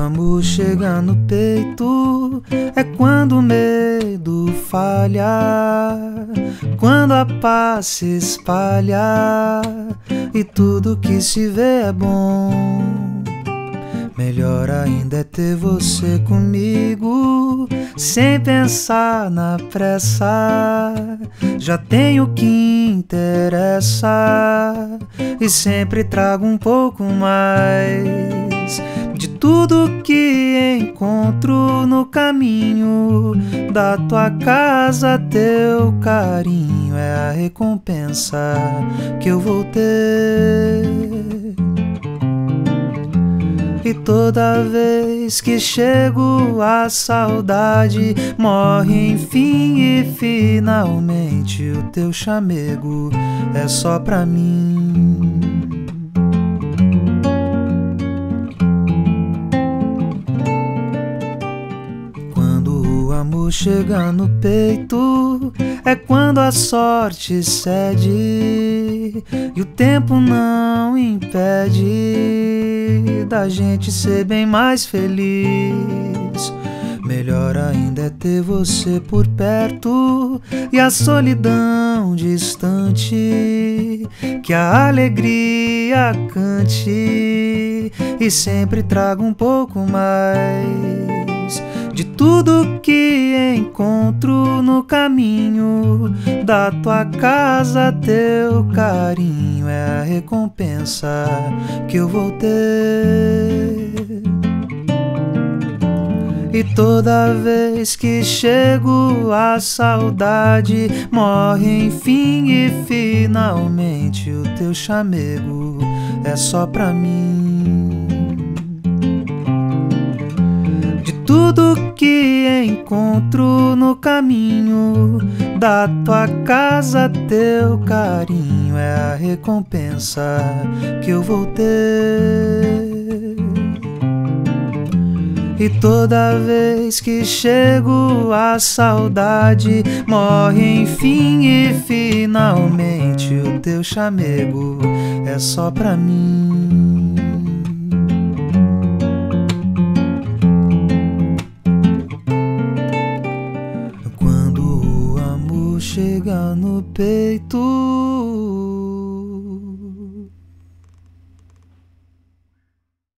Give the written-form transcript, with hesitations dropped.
amor chega no peito, é quando o medo falha, quando a paz se espalha e tudo que se vê é bom. Melhor ainda é ter você comigo, sem pensar na pressa. Já tenho o que interessa e sempre trago um pouco mais de tudo que encontro no caminho da tua casa. Teu carinho é a recompensa que eu vou ter. E toda vez que chego a saudade morre enfim, e finalmente o teu chamego é só pra mim. Quando o amor chega no peito, é quando a sorte cede e o tempo não impede da gente ser bem mais feliz. Melhor ainda é ter você por perto e a solidão distante, que a alegria cante e sempre traga um pouco mais de tudo que encontro no caminho da tua casa. Teu carinho é a recompensa que eu vou ter. E toda vez que chego a saudade morre enfim, e finalmente o teu chamego é só pra mim. Tudo que encontro no caminho da tua casa, teu carinho é a recompensa que eu vou ter. E toda vez que chego a saudade morre enfim, e finalmente o teu chamego é só pra mim. Chega no peito.